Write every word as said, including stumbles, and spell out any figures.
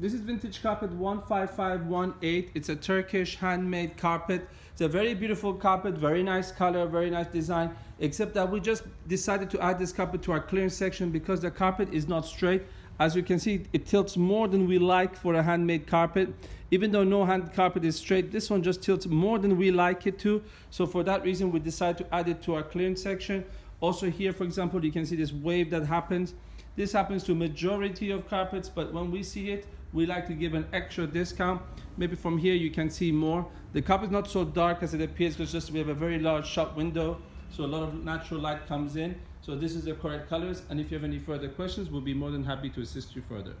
This is vintage carpet one five five one eight. It's a Turkish handmade carpet. It's a very beautiful carpet, very nice color, very nice design, except that we just decided to add this carpet to our clearance section because the carpet is not straight. As you can see, it tilts more than we like for a handmade carpet. Even though no hand carpet is straight, this one just tilts more than we like it to. So for that reason, we decided to add it to our clearance section. Also here, for example, you can see this wave that happens. This happens to majority of carpets, but when we see it, we like to give an extra discount. Maybe from here you can see more. The carpet is not so dark as it appears because just we have a very large shop window, so a lot of natural light comes in. So this is the correct colors, and if you have any further questions, we'll be more than happy to assist you further.